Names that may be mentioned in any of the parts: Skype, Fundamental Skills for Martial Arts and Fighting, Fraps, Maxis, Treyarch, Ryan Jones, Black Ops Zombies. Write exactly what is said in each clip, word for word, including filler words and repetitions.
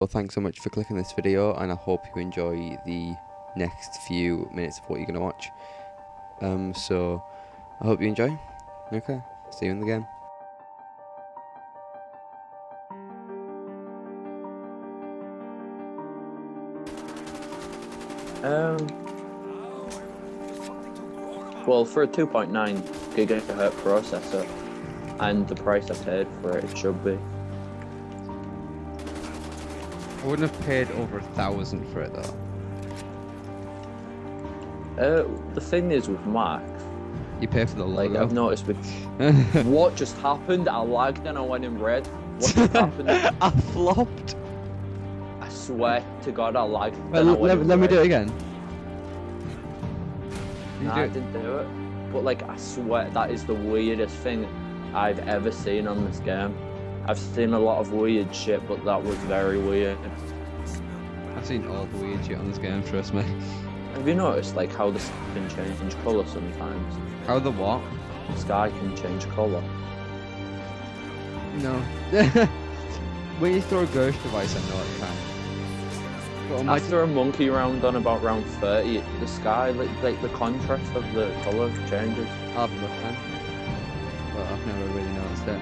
Well, thanks so much for clicking this video, and I hope you enjoy the next few minutes of what you're going to watch. Um, so, I hope you enjoy. Okay, see you in the game. Um, well, for a two point nine gigahertz processor, and the price I paid for it, it should be. I wouldn't have paid over a thousand for it though. Uh, the thing is with Mac, you pay for the logo. Like I've noticed with what just happened, I lagged and I went in red. What just happened? I flopped. I swear to God, I lagged. Well, and I went let, in let red. me do it again. Nah, do I didn't do it. But like, I swear that is the weirdest thing I've ever seen on this game. I've seen a lot of weird shit, but that was very weird. I've seen all the weird shit on this game, trust me. Have you noticed like how the sky can change colour sometimes? How the what? The sky can change colour. No. When you throw a ghost device, I know it can. But after a monkey round on about round thirty, the sky, like, like the contrast of the colour changes. I'll have a look then. But I've never really noticed it.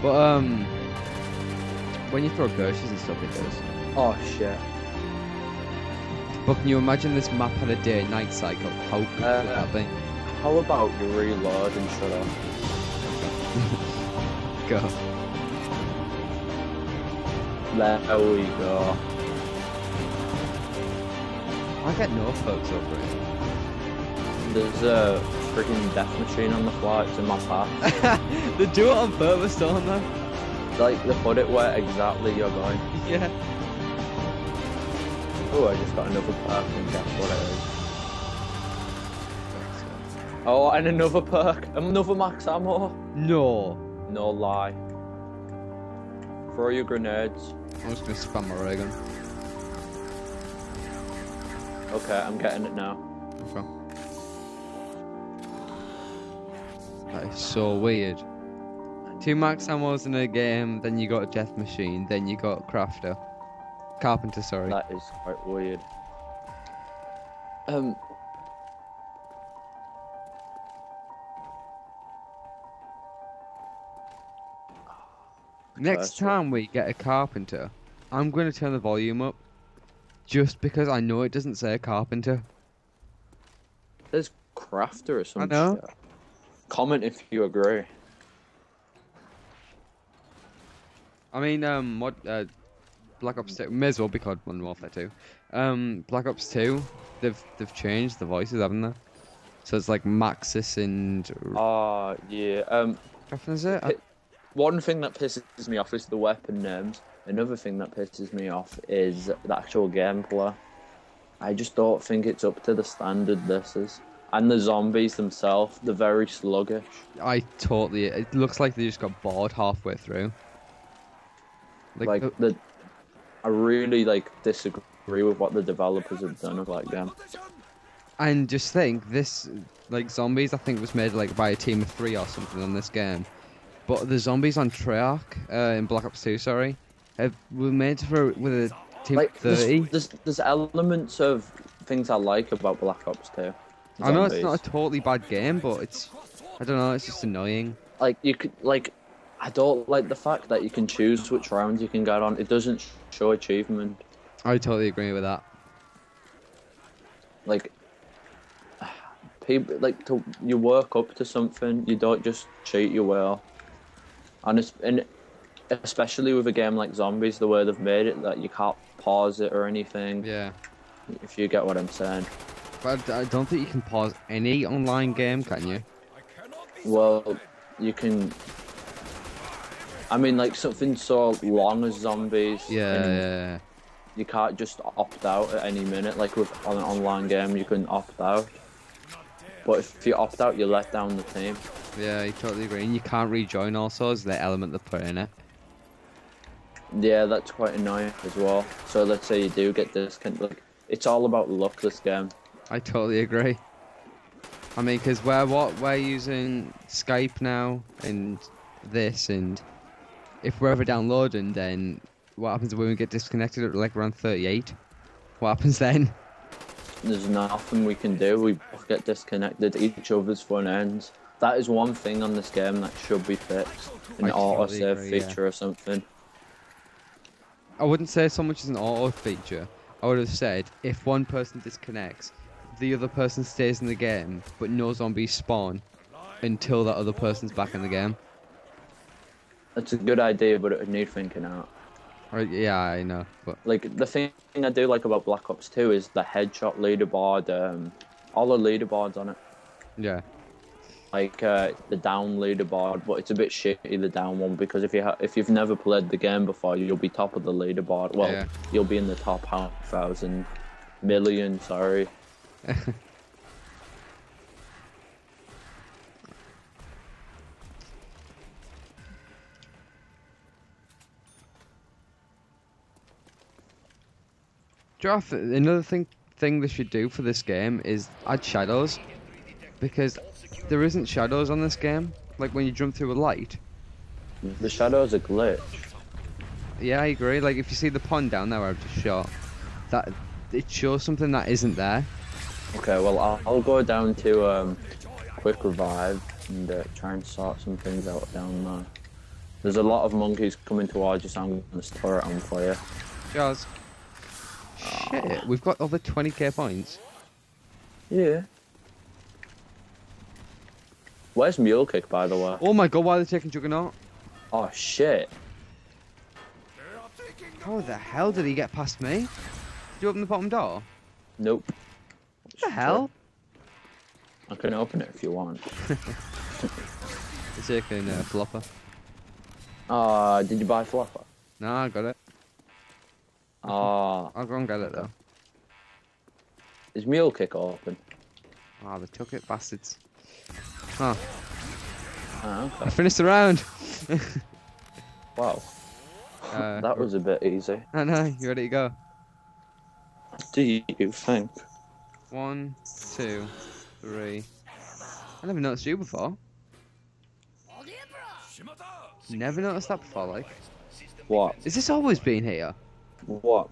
But, um, when you throw ghosts and stuff, it does. Oh, shit. But can you imagine this map had a day and night cycle? How big uh, would that be? How about you reload and shut up? Go. There we go. I get no folks over it. There's a freaking death machine on the floor, it's in my path. They do it on purpose, don't they? Like, they put it where exactly you're going. Yeah. Oh, I just got another perk, and guess what it is. Oh, and another perk, another max ammo. No. No lie. Throw your grenades. I'm just gonna spam my ray gun. Okay, I'm getting it now. Okay. That is so weird. Two max ammos in a game, then you got a death machine, then you got crafter. Carpenter, sorry. That is quite weird. Um. Next time we get a carpenter, I'm going to turn the volume up. Just because I know it doesn't say a carpenter. There's crafter or something. I know. Comment if you agree. I mean, um, what, uh, Black Ops two, may as well be called Modern Warfare two. Um, Black Ops two, they've, they've changed the voices, haven't they? So it's like Maxis and... Ah, uh, yeah, um... Is it? I... One thing that pisses me off is the weapon names. Another thing that pisses me off is the actual gameplay. I just don't think it's up to the standard this is. And the zombies themselves, they're very sluggish. I totally... It looks like they just got bored halfway through. Like, like the, the... I really, like, disagree with what the developers have done of that game. And just think, this... Like, Zombies, I think, was made, like, by a team of three or something on this game. But the zombies on Treyarch, uh, in Black Ops two, sorry, have, were made for with a team like, of thirty. There's, there's, there's elements of things I like about Black Ops two. Zombies. I know it's not a totally bad game, but it's, I don't know, it's just annoying. Like, you could, like, I don't like the fact that you can choose which rounds you can get on. It doesn't show achievement. I totally agree with that. Like, people, like, to, you work up to something, you don't just cheat your way off. And, it's, and especially with a game like Zombies, the way they've made it, that you can't pause it or anything. Yeah. If you get what I'm saying. But I don't think you can pause any online game, can you? Well, you can... I mean, like, something so long as Zombies. Yeah, yeah. You can't just opt out at any minute. Like, with on an online game, you can opt out. But if you opt out, you let down the team. Yeah, I totally agree. And you can't rejoin also, is the element they put in it. Yeah, that's quite annoying as well. So let's say you do get this kind of... Like, it's all about luck, this game. I totally agree. I mean, because we're, what, we're using Skype now, and this, and if we're ever downloading, then what happens when we get disconnected at like round thirty-eight? What happens then? There's nothing we can do. We both get disconnected, each other's front ends. That is one thing on this game that should be fixed. An auto-save feature yeah. or something. I wouldn't say so much as an auto feature. I would have said, if one person disconnects, the other person stays in the game, but no zombies spawn until that other person's back in the game. That's a good idea, but it would need thinking out. Right, yeah, I know. But like, the thing I do like about Black Ops two is the headshot leaderboard, um, all the leaderboards on it. Yeah. Like uh, the down leaderboard, but it's a bit shitty, the down one, because if you ha if you've never played the game before, you'll be top of the leaderboard. Well, yeah. you'll be in the top half thousand million. Sorry. Draft. Another thing thing they should do for this game is add shadows, because there isn't shadows on this game. Like when you jump through a light, the shadows are glitch. Yeah, I agree. Like if you see the pond down there where I've just shot, that it shows something that isn't there. Okay, well I'll, I'll go down to um, quick revive and uh, try and sort some things out down there. There's a lot of monkeys coming towards you, so I'm gonna store it on for you. Jaws. Oh. Shit, we've got over twenty K points. Yeah. Where's Mule Kick, by the way? Oh my god, why are they taking Juggernaut? Oh shit. How the hell did he get past me? Did you open the bottom door? Nope. What the hell? I can open it if you want. It's taking uh, Flopper. Uh, did you buy Flopper? No, I got it. Oh. I'll go and get it though. Is Mule Kick open? Ah, oh, they took it, bastards. Huh. Oh, okay. I finished the round! Wow. Uh, that was a bit easy. I know, you ready to go? Do you think? One, two, three. I never noticed you before. Never noticed that before, like. What? Is this always been here? What?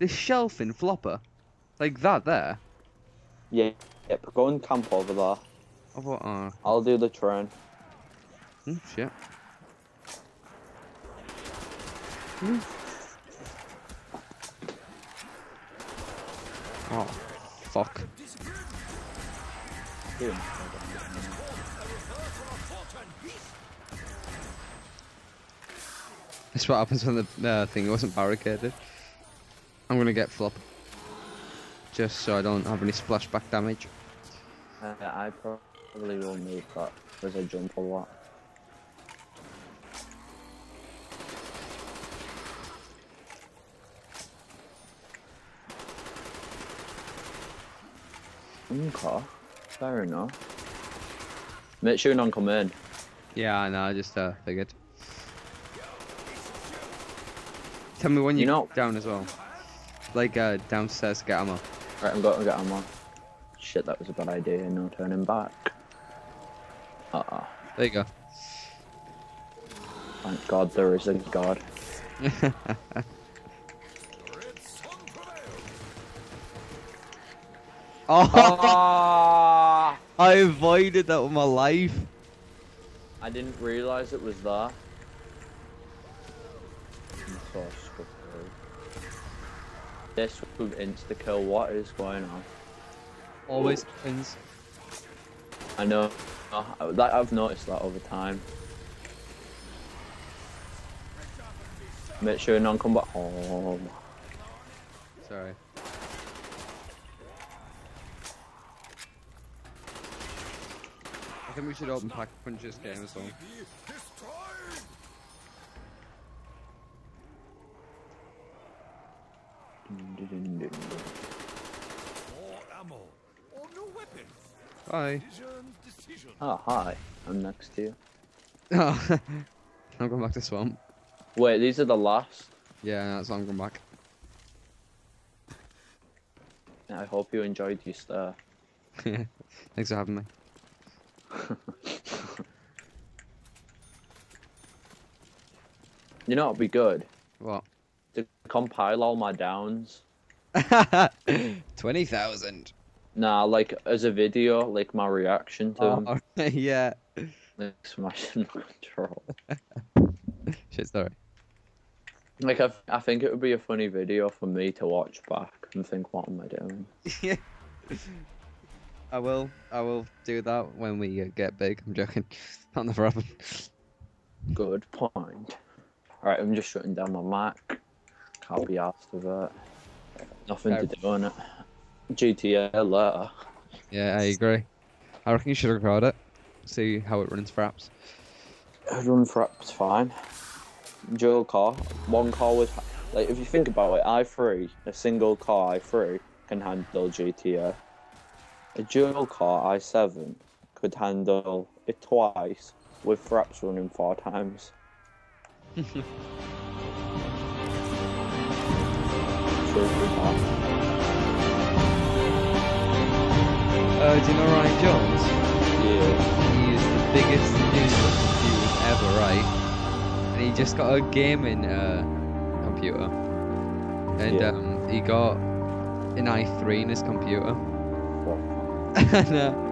This shelf in Flopper. Like that there. Yeah, yep. Go and camp over there. Over, uh, I'll do the train. Mm, shit. Mm. Oh, fuck. Dude. That's what happens when the uh, thing wasn't barricaded. I'm gonna get Flop. Just so I don't have any splashback damage. Uh, I probably. Probably will need that because I jump a lot. Okay, fair enough. Make sure none come in. Yeah, I know. I just uh, figured. Tell me when you you're down as well. Like uh, downstairs, get ammo. Right, I'm going to get ammo. Shit, that was a bad idea. No turning back. Uh-oh. There you go. Thank God there is a God. Oh! Oh! I avoided that with my life. I didn't realise it was there. I'm so stupid. This would insta-kill. What is going on? Always happens. I know. I've noticed that over time. Make sure none come back home. Sorry. I think we should open pack punches game as well. Hi. Oh, hi. I'm next to you. Oh, I'm going back to swamp. Wait, these are the last? Yeah, that's why I'm going back. I hope you enjoyed your stir. Yeah, thanks for having me. You know what would be good? What? to compile all my downs. twenty thousand. Nah, like as a video, like my reaction to oh, them. Yeah. Like smashing my control. Shit, sorry. Like I, I think it would be a funny video for me to watch back and think, what am I doing? Yeah. I will. I will do that when we uh, get big. I'm joking. Not the problem. Good point. All right, I'm just shutting down my Mac. Can't be asked with it. Nothing okay. to do on it. G T A later. Yeah, I agree. I reckon you should record it. See how it runs for apps. It runs for apps fine. Dual core. One core was like, if you think about it, i three, a single core i three can handle G T A. A dual core i seven could handle it twice with fraps running four times. Uh, do you know Ryan Jones? Yeah. He is the biggest useless computer ever, right? And he just got a gaming uh, computer. And yeah. um, he got an i three in his computer. What? And, uh,